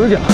Here we go.